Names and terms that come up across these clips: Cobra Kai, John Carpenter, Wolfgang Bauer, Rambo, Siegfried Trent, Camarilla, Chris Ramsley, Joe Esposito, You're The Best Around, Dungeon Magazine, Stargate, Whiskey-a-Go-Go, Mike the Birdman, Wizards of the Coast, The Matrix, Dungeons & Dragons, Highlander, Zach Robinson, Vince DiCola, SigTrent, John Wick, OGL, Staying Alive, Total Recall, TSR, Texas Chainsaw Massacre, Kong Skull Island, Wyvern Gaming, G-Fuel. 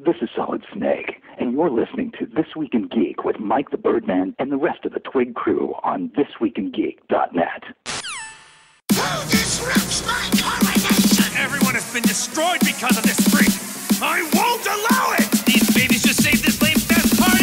This is Solid Snake, and you're listening to This Week in Geek with Mike the Birdman and the rest of the Twig crew on thisweekingeek.net. Who disrupts my coronation? Everyone has been destroyed because of this freak. I won't allow it! These babies just saved this lame death party.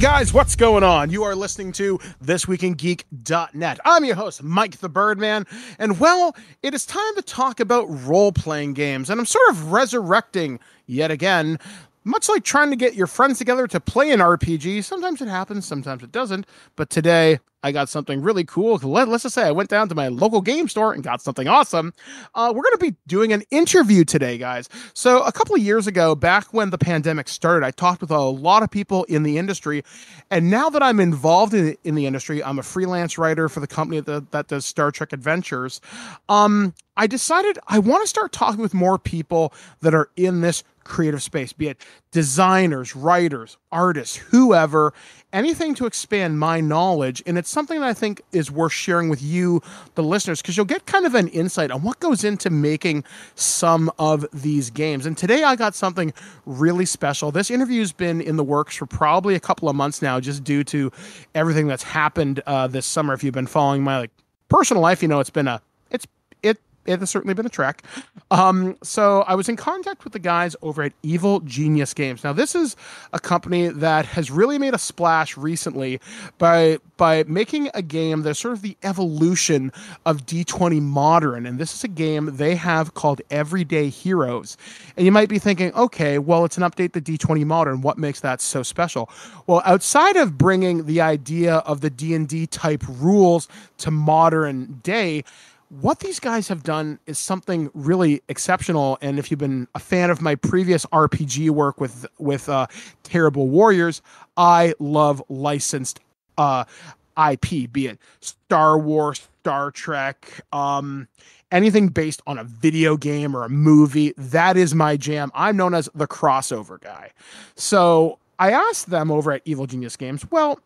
Guys, what's going on? You are listening to thisweekingeek.net. I'm your host, Mike the Birdman, and well, it is time to talk about role-playing games, and I'm sort of resurrecting yet again, much like trying to get your friends together to play an RPG. Sometimes it happens, sometimes it doesn't, but today I got something really cool. Let's just say I went down to my local game store and got something awesome. We're going to be doing an interview today, guys. So a couple of years ago, back when the pandemic started, I talked with a lot of people in the industry. And now that I'm involved in the industry, I'm a freelance writer for the company that does Star Trek Adventures. I decided I want to start talking with more people that are in this creative space, be it designers, writers, artists, whoever, anything to expand my knowledge. And it's something that I think is worth sharing with you, the listeners, because you'll get kind of an insight on what goes into making some of these games. And today I got something really special. This interview's been in the works for probably a couple of months now, just due to everything that's happened this summer. If you've been following my personal life, you know it's been it has certainly been a trek. So I was in contact with the guys over at Evil Genius Games. Now, this is a company that has really made a splash recently by making a game that's sort of the evolution of D20 Modern. And this is a game they have called Everyday Heroes. And you might be thinking, okay, well, it's an update to D20 Modern. What makes that so special? Well, outside of bringing the idea of the D&D type rules to modern day, what these guys have done is something really exceptional. And if you've been a fan of my previous RPG work with Terrible Warriors, I love licensed IP, be it Star Wars, Star Trek, anything based on a video game or a movie. That is my jam. I'm known as the crossover guy. So I asked them over at Evil Genius Games, well,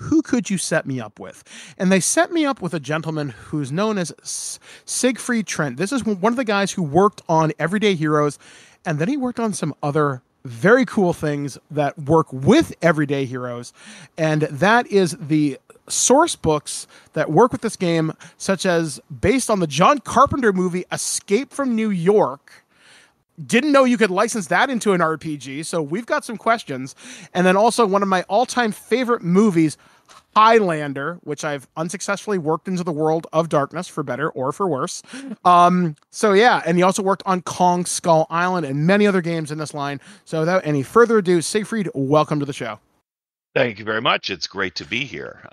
who could you set me up with? And they set me up with a gentleman who's known as Siegfried Trent. This is one of the guys who worked on Everyday Heroes, and then he worked on some other very cool things that work with Everyday Heroes, and that is the source books that work with this game, such as based on the John Carpenter movie Escape from New York. Didn't know you could license that into an RPG, so we've got some questions. And then also one of my all-time favorite movies, Highlander, which I've unsuccessfully worked into the World of Darkness, for better or for worse. So yeah, and he also worked on Kong Skull Island and many other games in this line. So without any further ado, Siegfried, welcome to the show. Thank you very much. It's great to be here.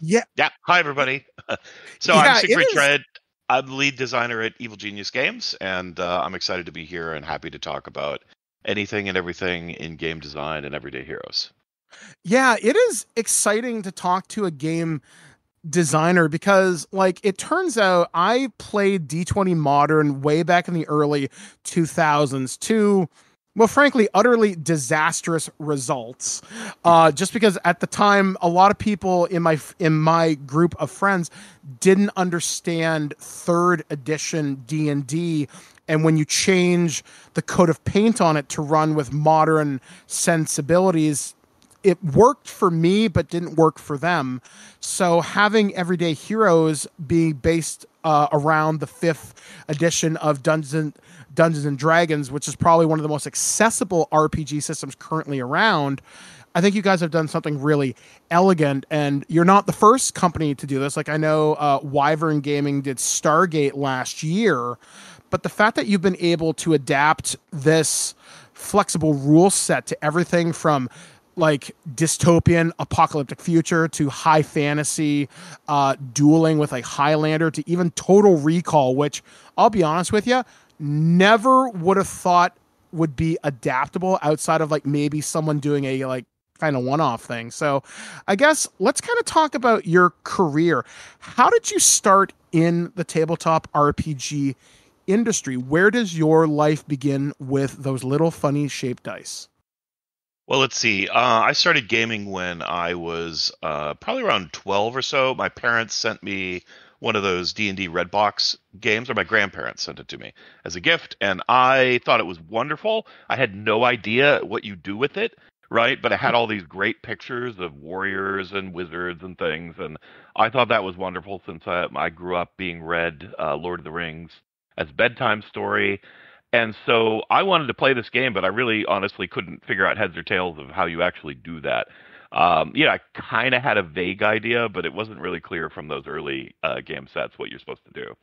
Yeah. Hi, everybody. I'm Siegfried Trent. I'm the lead designer at Evil Genius Games, and I'm excited to be here and happy to talk about anything and everything in game design and Everyday Heroes. Yeah, it is exciting to talk to a game designer because, it turns out I played D20 Modern way back in the early 2000s to, well, frankly, utterly disastrous results. Just because at the time, a lot of people in my group of friends didn't understand 3rd edition D&D, and when you change the coat of paint on it to run with modern sensibilities, it worked for me but didn't work for them. So having Everyday Heroes be based around the 5th edition of Dungeons and Dragons, which is probably one of the most accessible RPG systems currently around, I think you guys have done something really elegant, and you're not the first company to do this. Like, I know Wyvern Gaming did Stargate last year, but the fact that you've been able to adapt this flexible rule set to everything from like dystopian apocalyptic future to high fantasy, dueling with like Highlander to even Total Recall, which I'll be honest with you, never would have thought would be adaptable outside of like maybe someone doing a like kind of one-off thing. So I guess let's kind of talk about your career. How did you start in the tabletop RPG industry? Where does your life begin with those little funny shaped dice? Well, let's see. I started gaming when I was probably around 12 or so. My parents sent me one of those D&D Red Box games, or my grandparents sent it to me as a gift, and I thought it was wonderful. I had no idea what you do with it, right? But I had all these great pictures of warriors and wizards and things, and I thought that was wonderful since I grew up being read Lord of the Rings as a bedtime story. And so I wanted to play this game, but I really honestly couldn't figure out heads or tails of how you actually do that. I kind of had a vague idea, but it wasn't really clear from those early game sets what you're supposed to do.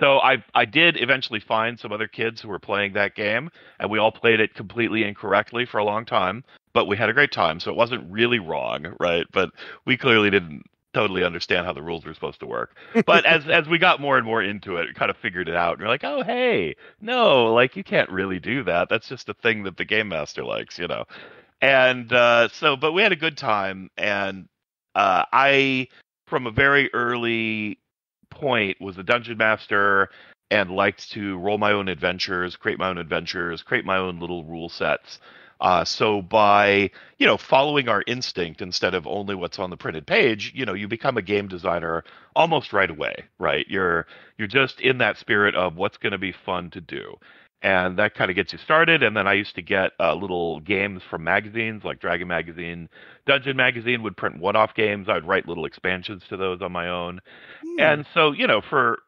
So I did eventually find some other kids who were playing that game, and we all played it completely incorrectly for a long time, but we had a great time, so it wasn't really wrong, right? But we clearly didn't totally understand how the rules were supposed to work. But as we got more and more into it, we kind of figured it out, and you're like, oh, hey, no, like, you can't really do that. That's just a thing that the game master likes, you know? And but we had a good time, and I, from a very early point, was a dungeon master and liked to roll my own adventures, create my own little rule sets. So by, following our instinct instead of only what's on the printed page, you become a game designer almost right away, right? You're just in that spirit of what's going to be fun to do. And that kind of gets you started. And then I used to get little games from magazines like Dragon Magazine. Dungeon Magazine would print one-off games. I would write little expansions to those on my own. And so, for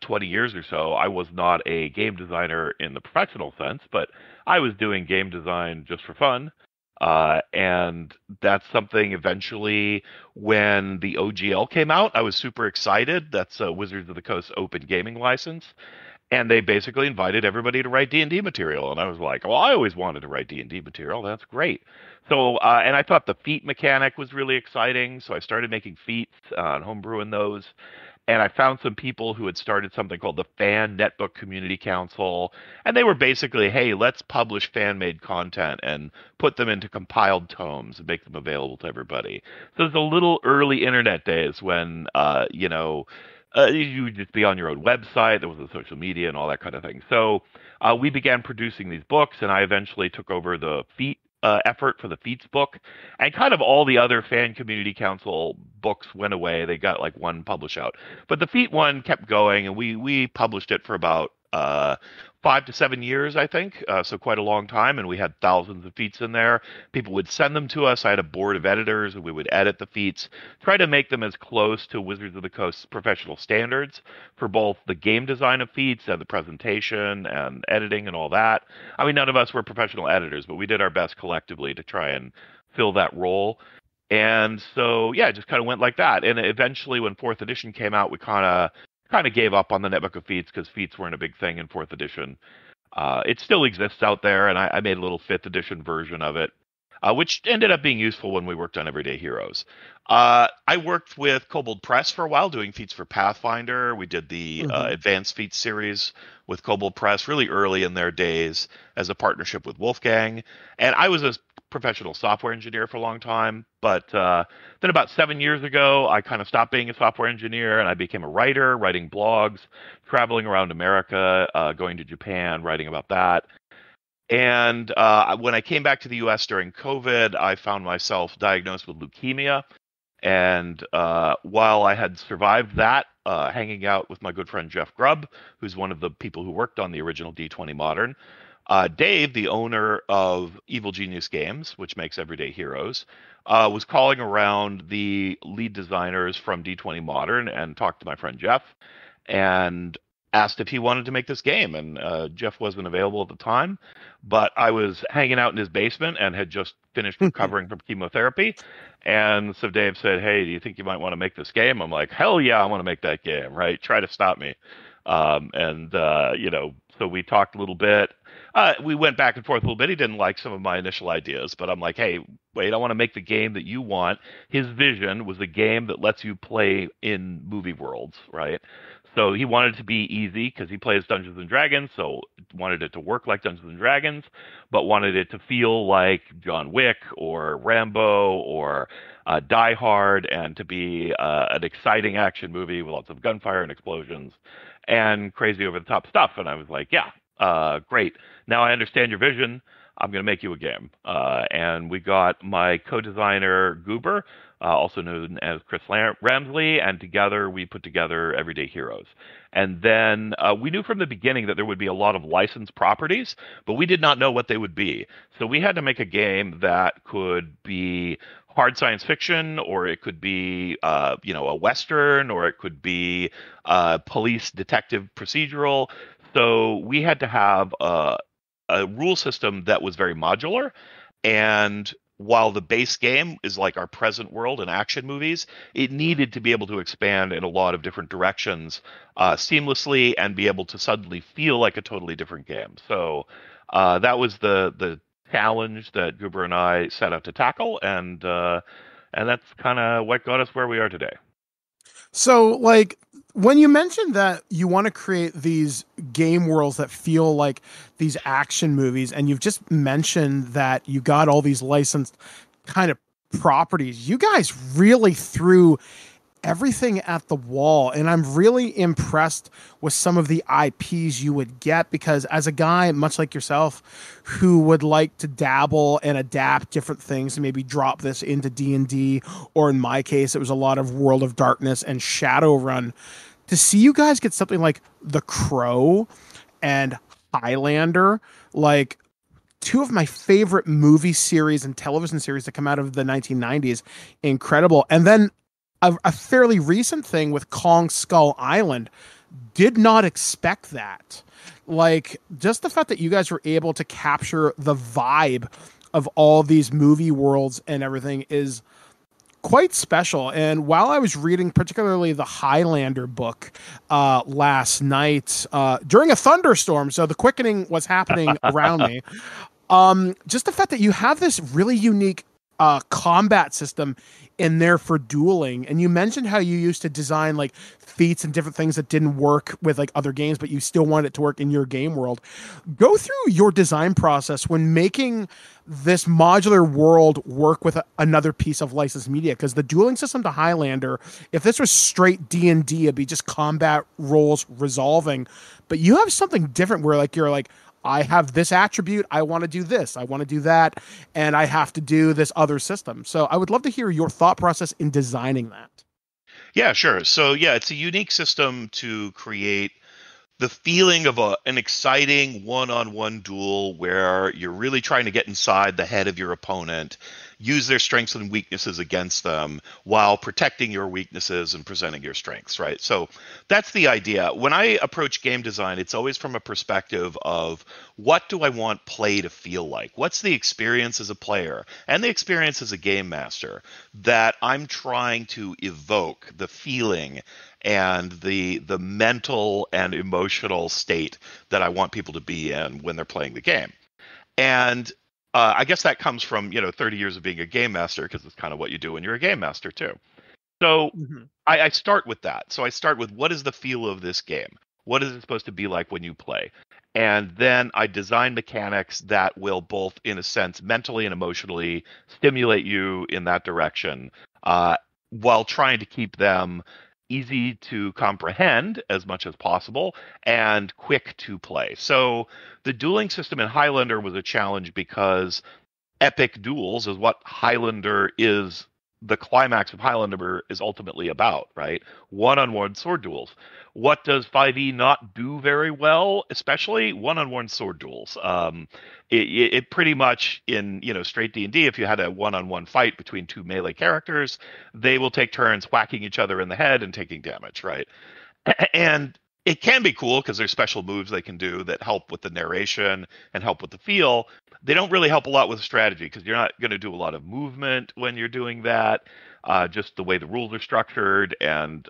20 years or so, I was not a game designer in the professional sense, but I was doing game design just for fun. And that's something eventually when the OGL came out, I was super excited. That's Wizards of the Coast Open Gaming License. And they basically invited everybody to write D&D material. And I was like, well, I always wanted to write D&D material. That's great. So, and I thought the feat mechanic was really exciting. So I started making feats and homebrewing those. And I found some people who had started something called the Fan Netbook Community Council. And they were basically, hey, let's publish fan-made content and put them into compiled tomes and make them available to everybody. So there's a little early internet days when, you would just be on your own website. There was the social media and all that kind of thing. So we began producing these books, and I eventually took over the feat effort for the feats book. And kind of all the other fan community council books went away. They got like one publish out. But the feat one kept going, and we published it for about 5 to 7 years, I think. So quite a long time. And we had thousands of feats in there. People would send them to us. I had a board of editors, and we would edit the feats, try to make them as close to Wizards of the Coast's professional standards for both the game design of feats and the presentation and editing and all that. I mean, none of us were professional editors, but we did our best collectively to try and fill that role. And so, yeah, it just kind of went like that. And eventually when 4th edition came out, we kind of gave up on the netbook of feats because feats weren't a big thing in 4th edition. It still exists out there, and I made a little 5th edition version of it, which ended up being useful when we worked on Everyday Heroes. I worked with Kobold Press for a while doing feats for Pathfinder. We did the Advanced Feats series with Kobold Press really early in their days as a partnership with Wolfgang. And I was a professional software engineer for a long time, but then about 7 years ago, I kind of stopped being a software engineer, and I became a writer, writing blogs, traveling around America, going to Japan, writing about that. And when I came back to the U.S. during COVID, I found myself diagnosed with leukemia. And while I had survived that, hanging out with my good friend Jeff Grubb, who's one of the people who worked on the original D20 Modern, Dave, the owner of Evil Genius Games, which makes Everyday Heroes, was calling around the lead designers from D20 Modern and talked to my friend Jeff. And asked if he wanted to make this game, and Jeff wasn't available at the time, but I was hanging out in his basement and had just finished recovering from chemotherapy, and so Dave said, hey, do you think you might want to make this game? I'm like, hell yeah, I want to make that game, right? Try to stop me. So we talked a little bit. We went back and forth a little bit. He didn't like some of my initial ideas, but I'm like, hey, wait, I want to make the game that you want. His vision was a game that lets you play in movie worlds, right? So he wanted it to be easy because he plays Dungeons & Dragons, so wanted it to work like Dungeons & Dragons, but wanted it to feel like John Wick or Rambo or Die Hard, and to be an exciting action movie with lots of gunfire and explosions and crazy over-the-top stuff. And I was like, yeah, great. Now I understand your vision. I'm going to make you a game. And we got my co-designer, Goober, also known as Chris Ramsley, and together we put together Everyday Heroes. And then we knew from the beginning that there would be a lot of licensed properties, but we did not know what they would be. So we had to make a game that could be hard science fiction, or it could be, a Western, or it could be police detective procedural. So we had to have a rule system that was very modular. And while the base game is like our present world and action movies, it needed to be able to expand in a lot of different directions seamlessly and be able to suddenly feel like a totally different game. So that was the challenge that Goober and I set out to tackle. And that's kind of what got us where we are today. So like, when you mentioned that you want to create these game worlds that feel like these action movies, and you've just mentioned that you got all these licensed kind of properties, you guys really threw everything at the wall. And I'm really impressed with some of the IPs you would get, because as a guy, much like yourself, who would like to dabble and adapt different things and maybe drop this into D&D, or in my case, it was a lot of World of Darkness and Shadowrun, to see you guys get something like The Crow and Highlander, like two of my favorite movie series and television series that come out of the 1990s, incredible. And then a fairly recent thing with Kong Skull Island. Did not expect that. Like, just the fact that you guys were able to capture the vibe of all these movie worlds and everything is quite special. And while I was reading particularly the Highlander book last night during a thunderstorm, so the quickening was happening around me, just the fact that you have this really unique combat system in there for dueling. And you mentioned how you used to design like feats and different things that didn't work with like other games, but you still wanted it to work in your game world. Go through your design process when making this modular world work with another piece of licensed media, because the dueling system to Highlander, if this was straight D&D, it'd be just combat roles resolving. But you have something different where like you're like, I have this attribute, I want to do this, I want to do that, and I have to do this other system. So I would love to hear your thought process in designing that. Yeah, sure. So yeah, it's a unique system to create the feeling of an exciting one-on-one duel where you're really trying to get inside the head of your opponent, use their strengths and weaknesses against them while protecting your weaknesses and presenting your strengths, right? So that's the idea. When I approach game design, it's always from a perspective of what do I want play to feel like? What's the experience as a player and the experience as a game master that I'm trying to evoke, the feeling and the mental and emotional state that I want people to be in when they're playing the game. And I guess that comes from, 30 years of being a game master, because it's kind of what you do when you're a game master too. So I start with that. So I start with, what is the feel of this game? What is it supposed to be like when you play? And then I design mechanics that will both, in a sense, mentally and emotionally stimulate you in that direction, while trying to keep them easy to comprehend as much as possible and quick to play. So the dueling system in Highlander was a challenge because epic duels is what Highlander is. The climax of Highlander is ultimately about, right? One-on-one sword duels. What does 5e not do very well, especially one-on-one sword duels? It pretty much in, straight D&D, if you had a one-on-one fight between two melee characters, they will take turns whacking each other in the head and taking damage, right? And it can be cool because there's special moves they can do that help with the narration and help with the feel. They don't really help a lot with strategy because you're not going to do a lot of movement when you're doing that. Just the way the rules are structured, and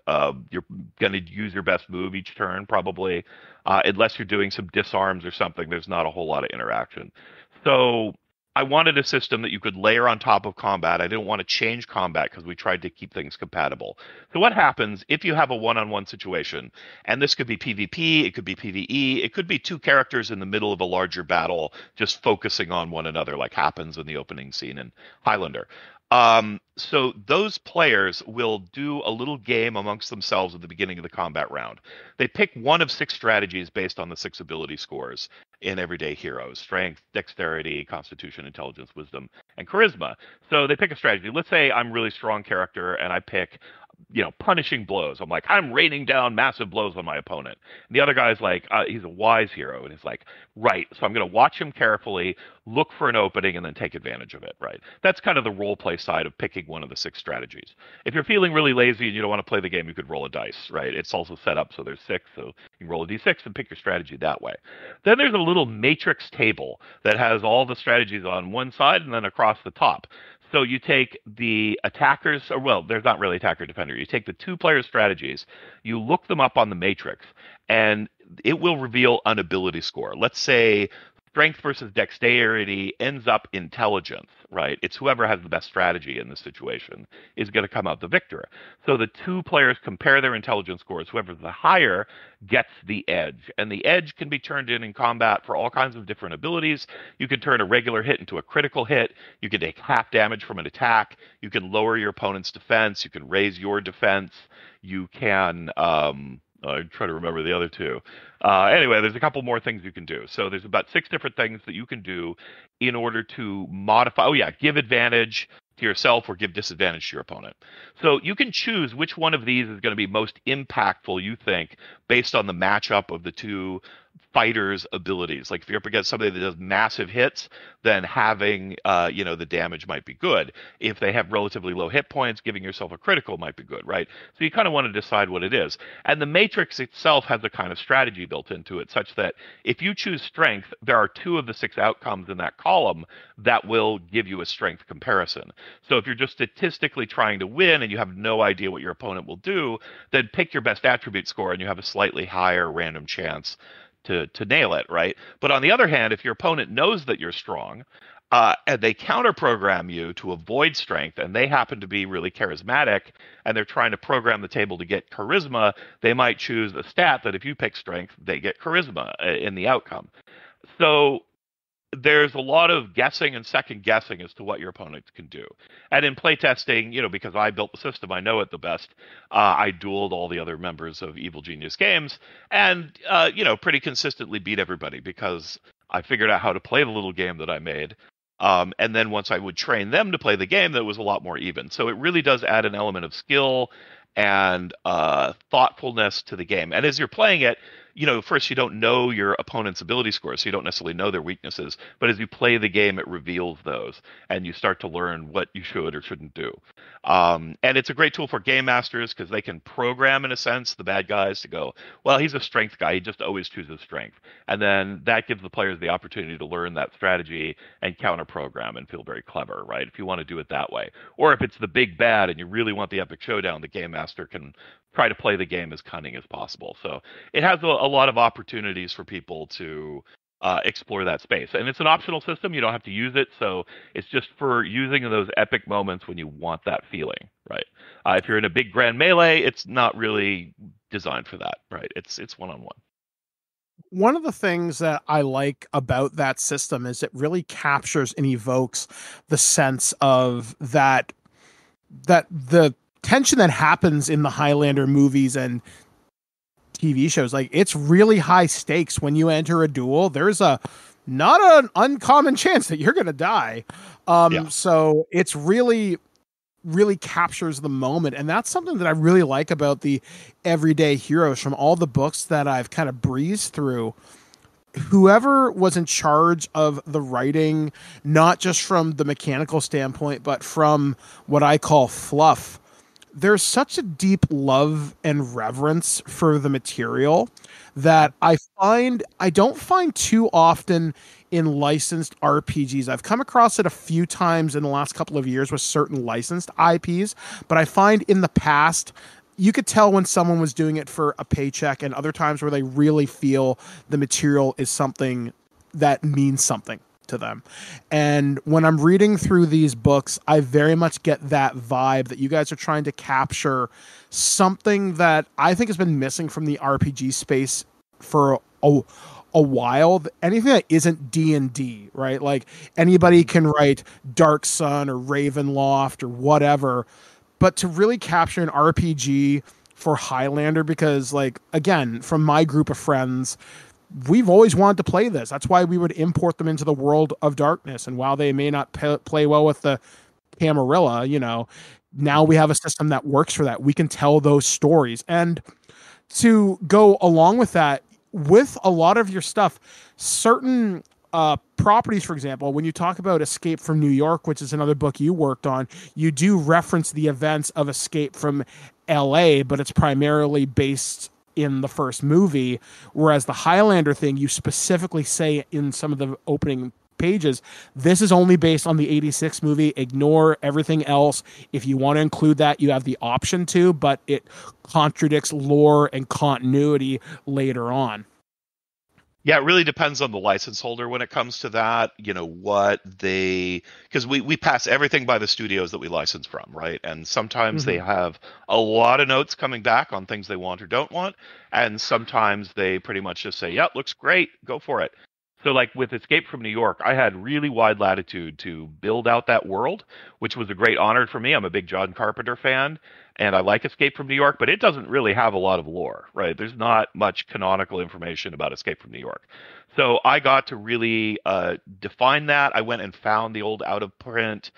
you're going to use your best move each turn probably. Unless you're doing some disarms or something, there's not a whole lot of interaction. So I wanted a system that you could layer on top of combat. I didn't want to change combat because we tried to keep things compatible. So what happens if you have a one-on-one situation? And this could be PvP, it could be PvE, it could be two characters in the middle of a larger battle just focusing on one another, like happens in the opening scene in Highlander. So those players will do a little game amongst themselves at the beginning of the combat round. They pick one of six strategies based on the six ability scores in Everyday Heroes: strength, dexterity, constitution, intelligence, wisdom, and charisma. So they pick a strategy. Let's say I'm really strong character and I pick, you know, punishing blows. I'm like, I'm raining down massive blows on my opponent. And the other guy's like, he's a wise hero. And he's like, right, so I'm going to watch him carefully, look for an opening, and then take advantage of it, right? That's kind of the role play side of picking one of the six strategies. If you're feeling really lazy and you don't want to play the game, you could roll a dice, right? It's also set up so there's six, so you roll a d6 and pick your strategy that way. Then there's a little matrix table that has all the strategies on one side and then across the top. So you take the attackers, or well, they're not really attacker defender. You take the two player strategies, you look them up on the matrix, and it will reveal an ability score. Let's say strength versus dexterity ends up intelligence, right? It's whoever has the best strategy in this situation is going to come out the victor. So the two players compare their intelligence scores. Whoever's the higher gets the edge. And the edge can be turned in combat for all kinds of different abilities. You can turn a regular hit into a critical hit. You can take half damage from an attack. You can lower your opponent's defense. You can raise your defense. You can... I try to remember the other two. Anyway, there's a couple more things you can do. So there's about six different things that you can do in order to modify. Oh, yeah, give advantage to yourself or give disadvantage to your opponent. So you can choose which one of these is going to be most impactful, you think, based on the matchup of the two fighters' abilities. Like if you're up against somebody that does massive hits, then having the damage might be good. If they have relatively low hit points, giving yourself a critical might be good, right? So you kind of want to decide what it is. And the matrix itself has a kind of strategy built into it, such that if you choose strength, there are two of the six outcomes in that column that will give you a strength comparison. So if you're just statistically trying to win and you have no idea what your opponent will do, then pick your best attribute score and you have a slightly higher random chance to nail it, right? But on the other hand, if your opponent knows that you're strong, and they counter-program you to avoid strength, and they happen to be really charismatic, and they're trying to program the table to get charisma, they might choose a stat that if you pick strength, they get charisma in the outcome. So there's a lot of guessing and second guessing as to what your opponent can do. And in playtesting, because I built the system, I know it the best. I dueled all the other members of Evil Genius Games and, pretty consistently beat everybody because I figured out how to play the little game that I made. And then once I would train them to play the game, that was a lot more even. So it really does add an element of skill and thoughtfulness to the game. And as you're playing it, first, you don't know your opponent's ability scores, so you don't necessarily know their weaknesses. But as you play the game, it reveals those, and you start to learn what you should or shouldn't do. And it's a great tool for game masters because they can program, in a sense, the bad guys to go, well, he's a strength guy. He just always chooses strength. And then that gives the players the opportunity to learn that strategy and counter-program and feel very clever, right, if you want to do it that way. Or if it's the big bad and you really want the epic showdown, the game master can try to play the game as cunning as possible. So it has a lot of opportunities for people to explore that space. And it's an optional system. You don't have to use it. So it's just for using those epic moments when you want that feeling, right? If you're in a big grand melee, it's not really designed for that, right? It's one-on-one. One of the things that I like about that system is it really captures and evokes the sense of that the tension that happens in the Highlander movies and TV shows. Like, it's really high stakes when you enter a duel. There's not an uncommon chance that you're going to die. So it's really, really captures the moment. And that's something that I really like about the Everyday Heroes. From all the books that I've kind of breezed through, whoever was in charge of the writing, not just from the mechanical standpoint, but from what I call fluff, there's such a deep love and reverence for the material that I don't find too often in licensed RPGs. I've come across it a few times in the last couple of years with certain licensed IPs, but I find in the past you could tell when someone was doing it for a paycheck, and other times where they really feel the material is something that means something to them. And when I'm reading through these books, I very much get that vibe that you guys are trying to capture something that I think has been missing from the RPG space for a while. Anything that isn't D&D, right? Like, anybody can write Dark Sun or Ravenloft or whatever, but to really capture an RPG for Highlander, because, like, again, from my group of friends, we've always wanted to play this. That's why we would import them into the World of Darkness. And while they may not play well with the Camarilla, you know, now we have a system that works for that. We can tell those stories. And to go along with that, with a lot of your stuff, certain properties, for example, when you talk about Escape from New York, which is another book you worked on, you do reference the events of Escape from LA, but it's primarily based in the first movie, whereas the Highlander thing, you specifically say in some of the opening pages, this is only based on the 86 movie. Ignore everything else. If you want to include that, you have the option to, but it contradicts lore and continuity later on. Yeah, it really depends on the license holder when it comes to that, you know, what they... Because we pass everything by the studios that we license from, right? And sometimes they have a lot of notes coming back on things they want or don't want, and sometimes they pretty much just say, yeah, it looks great, go for it. So, like, with Escape from New York, I had really wide latitude to build out that world, which was a great honor for me. I'm a big John Carpenter fan, and I like Escape from New York, but it doesn't really have a lot of lore, right? There's not much canonical information about Escape from New York. So I got to really define that. I went and found the old out-of-print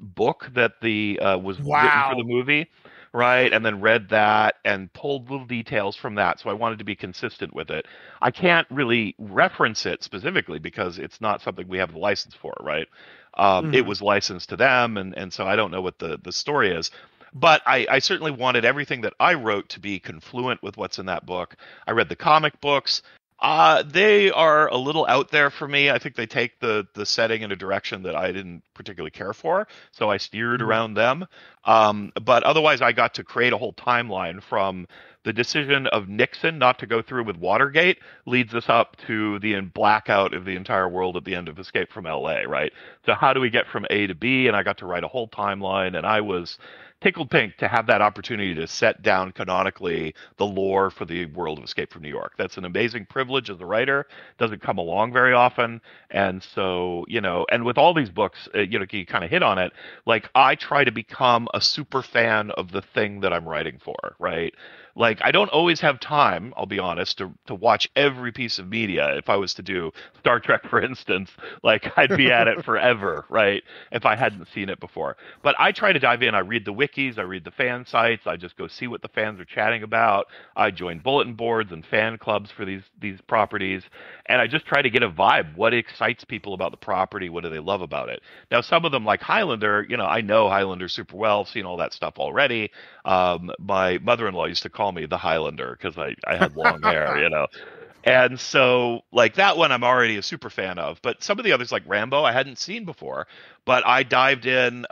book that was written for the movie, right? And then read that and pulled little details from that. So I wanted to be consistent with it. I can't really reference it specifically because it's not something we have the license for, right? It was licensed to them, and so I don't know what the story is. But I certainly wanted everything that I wrote to be confluent with what's in that book. I read the comic books. They are a little out there for me. I think they take the setting in a direction that I didn't particularly care for, so I steered around them. But otherwise, I got to create a whole timeline from the decision of Nixon not to go through with Watergate leads us up to the blackout of the entire world at the end of Escape from LA, right? So how do we get from A to B? And I got to write a whole timeline, and I was tickled pink to have that opportunity to set down canonically the lore for the world of Escape from New York. That's an amazing privilege as a writer. Doesn't come along very often. And so, you know, and with all these books, you know, you kind of hit on it. Like, I try to become a super fan of the thing that I'm writing for, right? Like, I don't always have time, I'll be honest, to watch every piece of media. If I was to do Star Trek, for instance, like, I'd be at it forever, right? If I hadn't seen it before. But I try to dive in. I read the wikis, I read the fan sites, I just go see what the fans are chatting about. I join bulletin boards and fan clubs for these properties. And I just try to get a vibe. What excites people about the property? What do they love about it? Now, some of them, like Highlander, you know, I know Highlander super well, seen all that stuff already. My mother-in-law used to call me the Highlander because I had long hair, you know. And so, like, that one I'm already a super fan of. But some of the others, like Rambo, I hadn't seen before. But I dived in,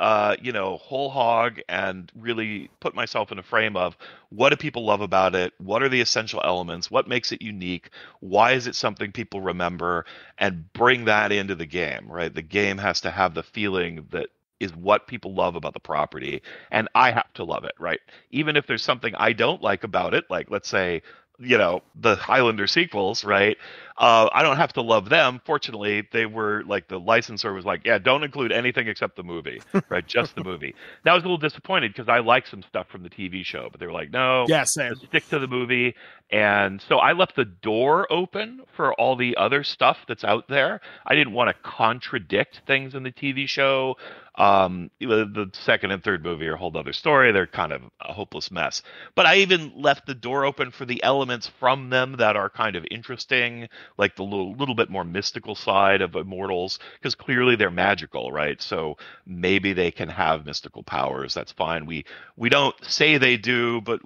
you know, whole hog and really put myself in a frame of what do people love about it? What are the essential elements? What makes it unique? Why is it something people remember? And bring that into the game, right? The game has to have the feeling that is what people love about the property, and I have to love it, right? Even if there's something I don't like about it, like, let's say, you know, the Highlander sequels, right? I don't have to love them. Fortunately, they were like, the licensor was like, yeah, don't include anything except the movie, right? Just the movie. Now, I was a little disappointed because I like some stuff from the TV show, but they were like, no, just stick to the movie. And so I left the door open for all the other stuff that's out there. I didn't want to contradict things in the TV show. The second and third movie are a whole other story. They're kind of a hopeless mess. But I even left the door open for the elements from them that are kind of interesting, like the little bit more mystical side of immortals, because clearly they're magical, right? So maybe they can have mystical powers. That's fine. We don't say they do, but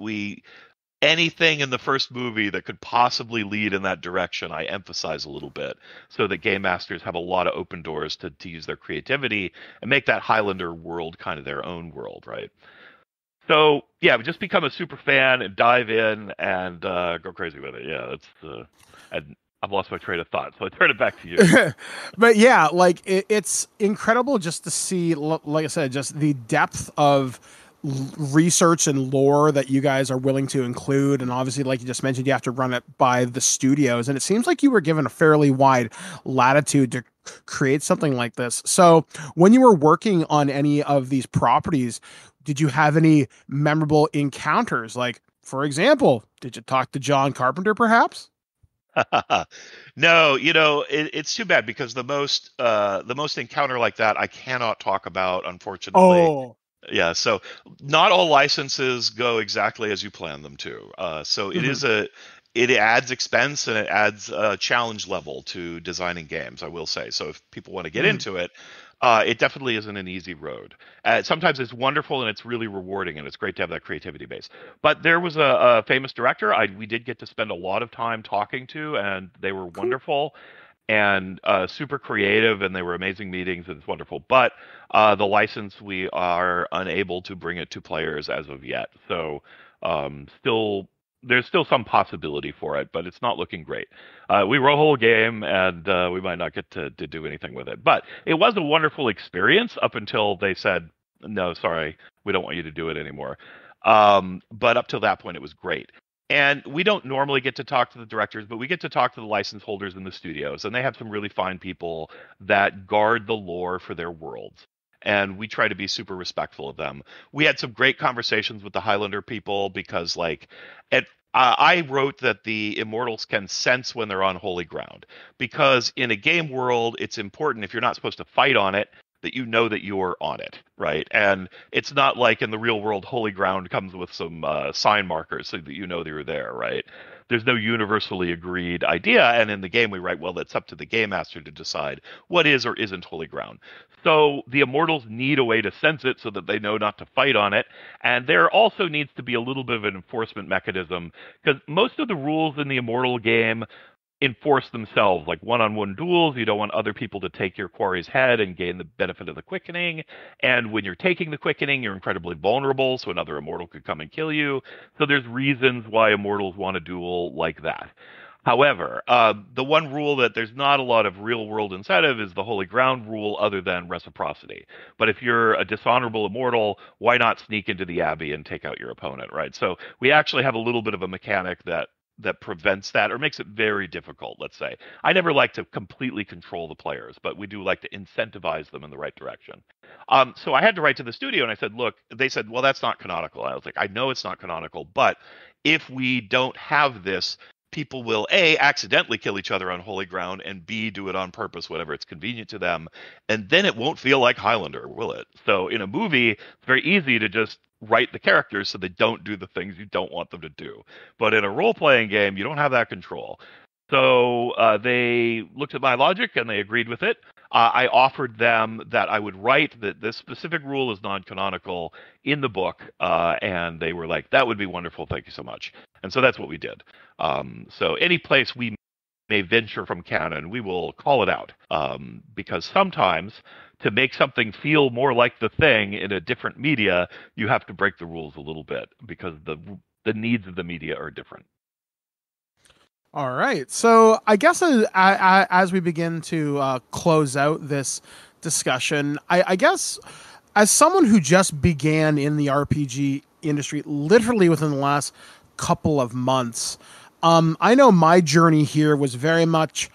anything in the first movie that could possibly lead in that direction, I emphasize a little bit, so that game masters have a lot of open doors to use their creativity and make that Highlander world kind of their own world, right? So, yeah, just become a super fan and dive in and go crazy with it. Yeah, I've lost my train of thought, so I turn it back to you. But yeah, like, it's incredible just to see, like I said, just the depth of research and lore that you guys are willing to include. And obviously, like you just mentioned, you have to run it by the studios, and it seems like you were given a fairly wide latitude to create something like this. So when you were working on any of these properties, did you have any memorable encounters? Like, for example, did you talk to John Carpenter perhaps? No, it's too bad, because the most encounter like that I cannot talk about, unfortunately. Oh. Yeah, so not all licenses go exactly as you plan them to. So it is it adds expense and it adds a challenge level to designing games, I will say. So if people want to get into it, it definitely isn't an easy road. Sometimes it's wonderful and it's really rewarding, and it's great to have that creativity base. But there was a famous director we did get to spend a lot of time talking to, and they were wonderful. And super creative, and they were amazing meetings, and it's wonderful. But the license, we are unable to bring it to players as of yet. So there's still some possibility for it, but it's not looking great. We wrote a whole game, and we might not get to do anything with it. But it was a wonderful experience up until they said, no, sorry, we don't want you to do it anymore. But up till that point, it was great. And we don't normally get to talk to the directors, but we get to talk to the license holders in the studios. And they have some really fine people that guard the lore for their worlds. And we try to be super respectful of them. We had some great conversations with the Highlander people, because I wrote that the immortals can sense when they're on holy ground, because in a game world, it's important, if you're not supposed to fight on it, that you know that you're on it, right? And it's not like in the real world, holy ground comes with some sign markers so that you know they're there, right? There's no universally agreed idea. And in the game, we write, well, that's up to the game master to decide what is or isn't holy ground. So the immortals need a way to sense it so that they know not to fight on it. And there also needs to be a little bit of an enforcement mechanism, because most of the rules in the immortal game enforce themselves, like one-on-one duels. You don't want other people to take your quarry's head and gain the benefit of the quickening. And when you're taking the quickening, you're incredibly vulnerable, so another immortal could come and kill you. So there's reasons why immortals want to duel like that. However, the one rule that there's not a lot of real-world incentive is the holy ground rule, other than reciprocity. But if you're a dishonorable immortal, why not sneak into the abbey and take out your opponent, right? So we actually have a little bit of a mechanic that prevents that, or makes it very difficult, let's say. I never like to completely control the players, but we do like to incentivize them in the right direction. So I had to write to the studio, and I said, look, they said, well, that's not canonical. I was like, I know it's not canonical, but if we don't have this, people will, A, accidentally kill each other on holy ground, and B, do it on purpose, whatever it's convenient to them. And then it won't feel like Highlander, will it? So in a movie, it's very easy to just write the characters so they don't do the things you don't want them to do. But in a role-playing game, you don't have that control. So they looked at my logic, and they agreed with it. I offered them that I would write that this specific rule is non-canonical in the book, and they were like, that would be wonderful, thank you so much. And so that's what we did. So any place we may venture from canon, we will call it out, because sometimes to make something feel more like the thing in a different media, you have to break the rules a little bit, because the needs of the media are different. All right. So I guess as we begin to close out this discussion, I guess as someone who just began in the RPG industry literally within the last couple of months, I know my journey here was very much,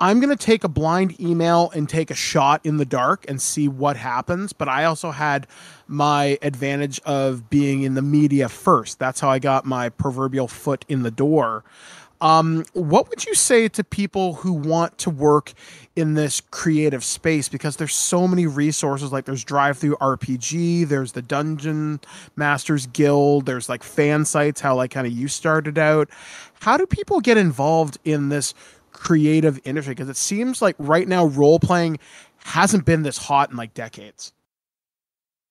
I'm going to take a blind email and take a shot in the dark and see what happens. But I also had my advantage of being in the media first. That's how I got my proverbial foot in the door. What would you say to people who want to work in this creative space? Because there's so many resources, like there's Drive Through RPG, there's the Dungeon Masters Guild, there's like fan sites, how like kind of you started out. How do people get involved in this creative industry? Because it seems like right now role playing hasn't been this hot in like decades.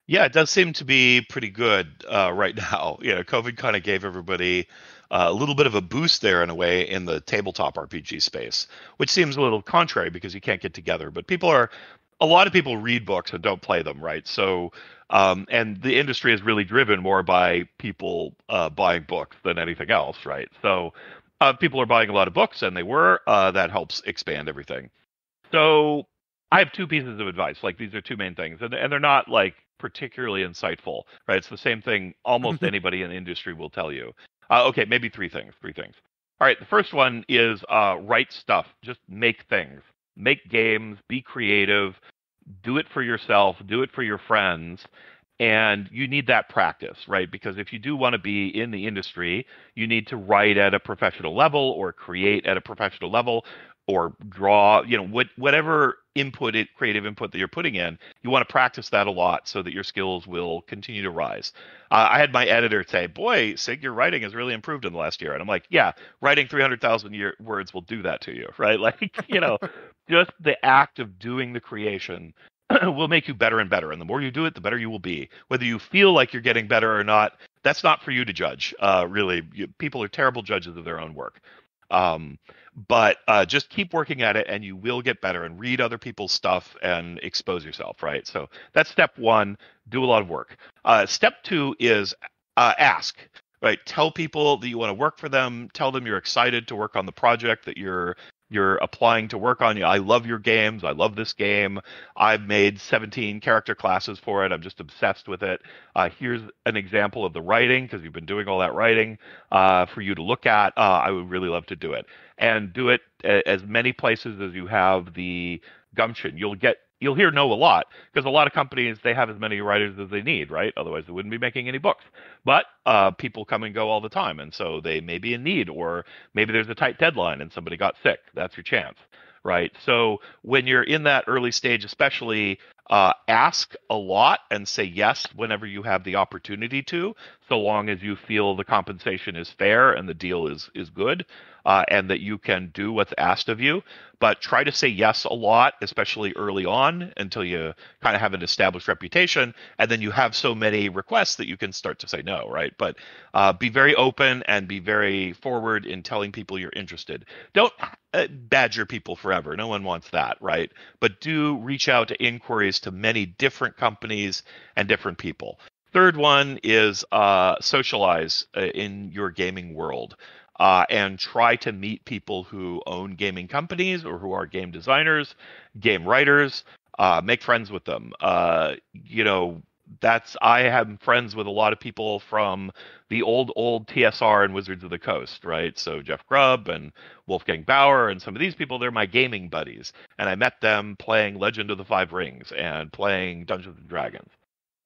Yeah, it does seem to be pretty good right now. You know, COVID kind of gave everybody a little bit of a boost there in a way in the tabletop RPG space, which seems a little contrary because you can't get together. But people are, a lot of people read books and don't play them, right? So, and the industry is really driven more by people buying books than anything else, right? So people are buying a lot of books, and they were. That helps expand everything. So I have two pieces of advice. Like, these are two main things, and they're not like particularly insightful, right? It's the same thing almost anybody in the industry will tell you. Okay, maybe three things. All right, the first one is write stuff. Just make things. Make games. Be creative. Do it for yourself. Do it for your friends. And you need that practice, right? Because if you do want to be in the industry, you need to write at a professional level or create at a professional level or draw, you know, whatever input, creative input that you're putting in, you want to practice that a lot so that your skills will continue to rise. I had my editor say, boy, Sig, your writing has really improved in the last year. And I'm like, yeah, writing 300,000 words will do that to you, right? Like, you know, just the act of doing the creation will make you better and better. And the more you do it, the better you will be. Whether you feel like you're getting better or not, that's not for you to judge, really. People are terrible judges of their own work. But just keep working at it and you will get better, and read other people's stuff and expose yourself, right? So that's step one, do a lot of work. Step two is ask, right? Tell people that you want to work for them. Tell them you're excited to work on the project that you're applying to work on. I love your games. I love this game. I've made 17 character classes for it. I'm just obsessed with it. Here's an example of the writing, because you've been doing all that writing for you to look at. I would really love to do it. And do it as many places as you have the gumption. You'll hear no a lot, because a lot of companies, they have as many writers as they need, right? Otherwise, they wouldn't be making any books. But people come and go all the time, and so they may be in need, or maybe there's a tight deadline and somebody got sick. That's your chance, right? So when you're in that early stage, especially, ask a lot and say yes whenever you have the opportunity to, so long as you feel the compensation is fair and the deal is good. And that you can do what's asked of you. But try to say yes a lot, especially early on, until you kind of have an established reputation. And then you have so many requests that you can start to say no, right? But be very open and be very forward in telling people you're interested. Don't badger people forever. No one wants that, right? But do reach out to inquiries to many different companies and different people. Third one is socialize in your gaming world. And try to meet people who own gaming companies or who are game designers, game writers. Make friends with them. I have friends with a lot of people from the old TSR and Wizards of the Coast, right? So Jeff Grubb and Wolfgang Bauer and some of these people, they're my gaming buddies. And I met them playing Legend of the Five Rings and playing Dungeons & Dragons.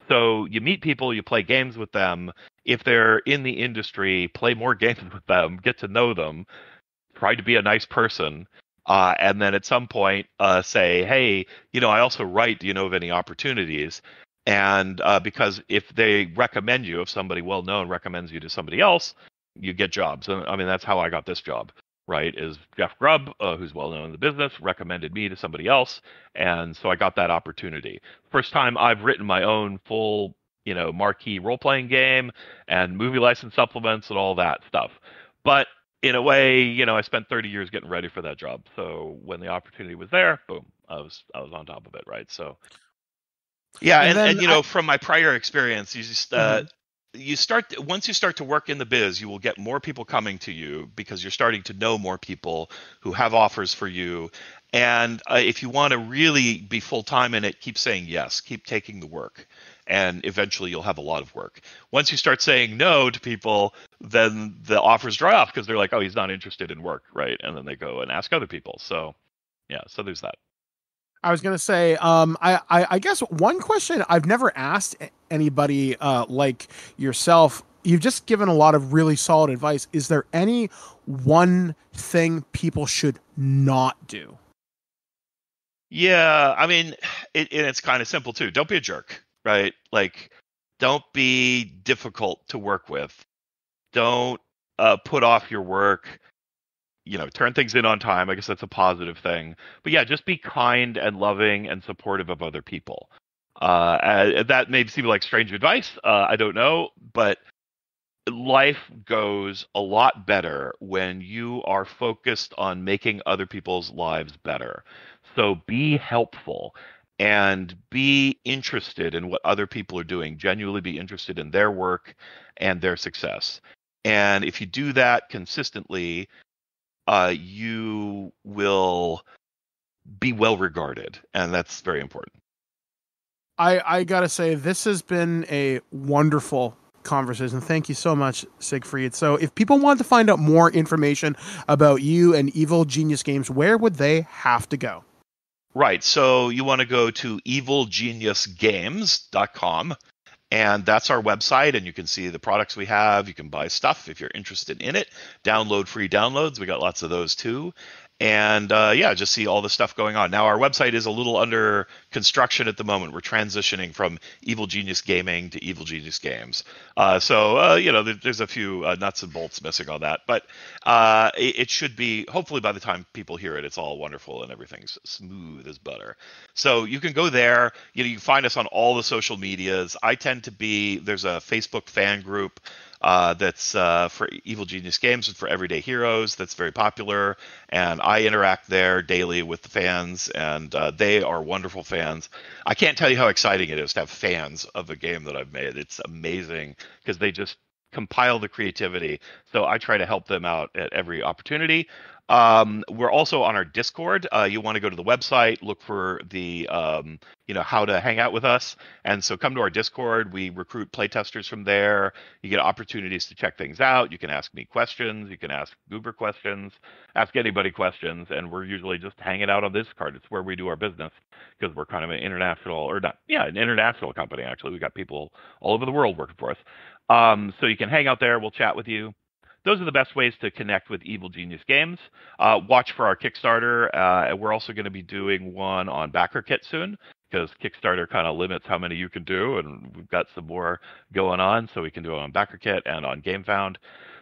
So you meet people, you play games with them. If they're in the industry, play more games with them, get to know them, try to be a nice person. And then at some point say, hey, you know, I also write, do you know of any opportunities? And because if they recommend you, if somebody well-known recommends you to somebody else, you get jobs. I mean, that's how I got this job, right? Is Jeff Grubb, who's well-known in the business, recommended me to somebody else. And so I got that opportunity. First time I've written my own full, you know, marquee role-playing game and movie license supplements and all that stuff. But in a way, you know, I spent 30 years getting ready for that job. So when the opportunity was there, boom, I was on top of it, right? So, yeah, and from my prior experience, you just... once you start to work in the biz, you will get more people coming to you because you're starting to know more people who have offers for you. And if you want to really be full-time in it, keep saying yes, keep taking the work, and eventually you'll have a lot of work. Once you start saying no to people, then the offers dry off because they're like, oh, he's not interested in work, right? And then they go and ask other people. So, yeah, so there's that. I was going to say, I guess one question I've never asked anybody like yourself you've just given a lot of really solid advice. Is there any one thing people should not do? Yeah, I mean, it's kind of simple too. Don't be a jerk, right? Like, don't be difficult to work with. Don't put off your work. You know, turn things in on time. I guess that's a positive thing. But yeah, just be kind and loving and supportive of other people. That may seem like strange advice. I don't know, but life goes a lot better when you are focused on making other people's lives better. So be helpful and be interested in what other people are doing. Genuinely be interested in their work and their success. And if you do that consistently, you will be well regarded. And that's very important. I got to say, this has been a wonderful conversation. Thank you so much, Siegfried. So if people wanted to find out more information about you and Evil Genius Games, where would they have to go? Right. So you want to go to evilgeniusgames.com. And that's our website, and you can see the products we have. You can buy stuff if you're interested in it. Download free downloads. We got lots of those, too. And, yeah, just see all the stuff going on. Now, our website is a little under construction at the moment. We're transitioning from Evil Genius Gaming to Evil Genius Games. You know, there's a few nuts and bolts missing on that. But it should be, hopefully by the time people hear it, it's all wonderful and everything's smooth as butter. So you can go there. You know, you can find us on all the social medias. I tend to be, there's a Facebook fan group that's for Evil Genius Games and for Everyday Heroes. That's very popular, and I interact there daily with the fans, and they are wonderful fans. I can't tell you how exciting it is to have fans of a game that I've made. It's amazing because they just compile the creativity. So I try to help them out at every opportunity. We're also on our Discord. You want to go to the website, look for the, you know, how to hang out with us. And so come to our Discord. We recruit playtesters from there. You get opportunities to check things out. You can ask me questions. You can ask Goober questions, ask anybody questions. And we're usually just hanging out on this card. It's where we do our business because we're kind of an international or not. Yeah, an international company, actually. We've got people all over the world working for us. So you can hang out there. We'll chat with you. Those are the best ways to connect with Evil Genius Games. Watch for our Kickstarter. We're also going to be doing one on Backerkit soon because Kickstarter kind of limits how many you can do, and we've got some more going on, so we can do it on Backerkit and on GameFound.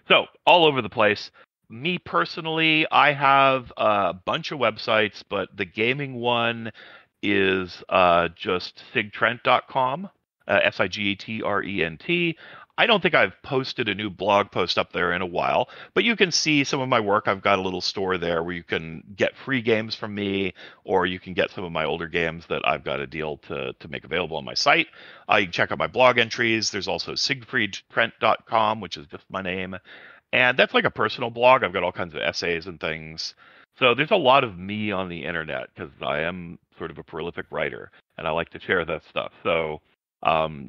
So all over the place. Me personally, I have a bunch of websites, but the gaming one is just sigtrent.com, SIGETRENT. I don't think I've posted a new blog post up there in a while, but you can see some of my work. I've got a little store there where you can get free games from me, or you can get some of my older games that I've got a deal to make available on my site. You can check out my blog entries. There's also SiegfriedTrent.com, which is just my name. And that's like a personal blog. I've got all kinds of essays and things. So there's a lot of me on the internet because I am sort of a prolific writer, and I like to share that stuff. So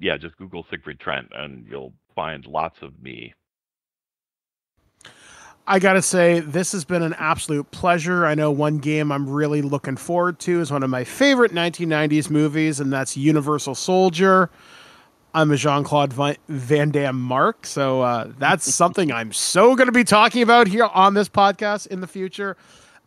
yeah, just Google Siegfried Trent and you'll find lots of me. I got to say, this has been an absolute pleasure. I know one game I'm really looking forward to is one of my favorite 1990s movies, and that's Universal Soldier. I'm a Jean-Claude Van Damme mark, so that's something I'm so going to be talking about here on this podcast in the future.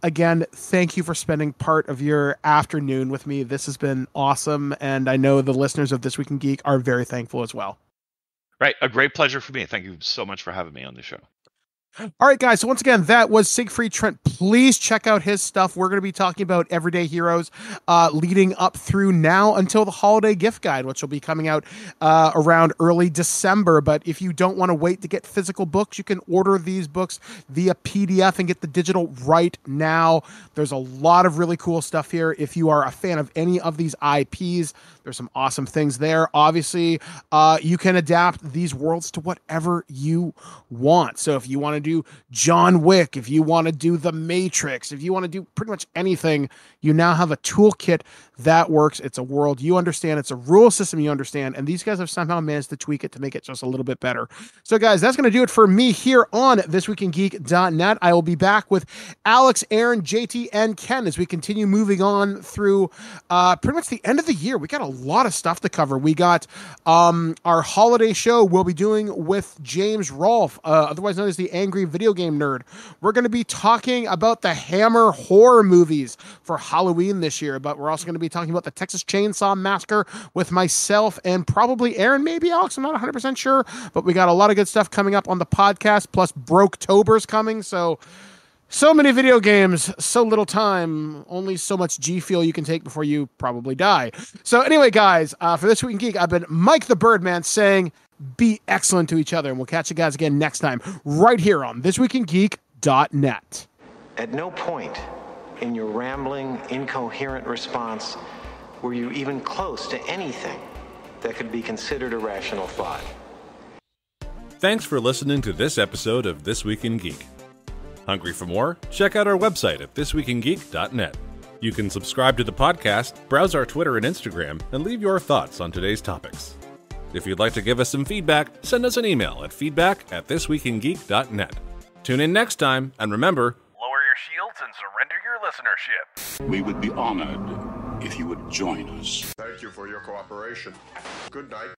Again, thank you for spending part of your afternoon with me. This has been awesome, and I know the listeners of This Week in Geek are very thankful as well. Right. A great pleasure for me. Thank you so much for having me on the show. All right, guys. So once again, that was Siegfried Trent. Please check out his stuff. We're going to be talking about Everyday Heroes leading up through now until the holiday gift guide, which will be coming out around early December. But if you don't want to wait to get physical books, you can order these books via PDF and get the digital right now. There's a lot of really cool stuff here. If you are a fan of any of these IPs, there's some awesome things there. Obviously, you can adapt these worlds to whatever you want. So if you want to to do John Wick, if you want to do The Matrix, if you want to do pretty much anything, you now have a toolkit that works. It's a world you understand. It's a rule system you understand. And these guys have somehow managed to tweak it to make it just a little bit better. So, guys, that's going to do it for me here on thisweekingeek.net. I will be back with Alex, Aaron, JT, and Ken as we continue moving on through pretty much the end of the year. We got a lot of stuff to cover. We got our holiday show we'll be doing with James Rolfe, otherwise known as the Angry Video Game Nerd. We're going to be talking about the Hammer horror movies for Halloween this year, but we're also going to be talking about the Texas Chainsaw Massacre with myself and probably Aaron, maybe Alex. I'm not 100% sure, but we got a lot of good stuff coming up on the podcast, plus Broketober's coming, so many video games, so little time, only so much G-Fuel you can take before you probably die. So anyway, guys, for This Week in Geek, I've been Mike the Birdman saying be excellent to each other, and we'll catch you guys again next time right here on thisweekingeek.net. At no point in your rambling, incoherent response were you even close to anything that could be considered a rational thought. Thanks for listening to this episode of This Week in Geek. Hungry for more? Check out our website at thisweekingeek.net. You can subscribe to the podcast, browse our Twitter and Instagram, and leave your thoughts on today's topics. If you'd like to give us some feedback, send us an email at feedback@thisweekingeek.net. Tune in next time, and remember, lower your shields and surrender your listenership. We would be honored if you would join us. Thank you for your cooperation. Good night.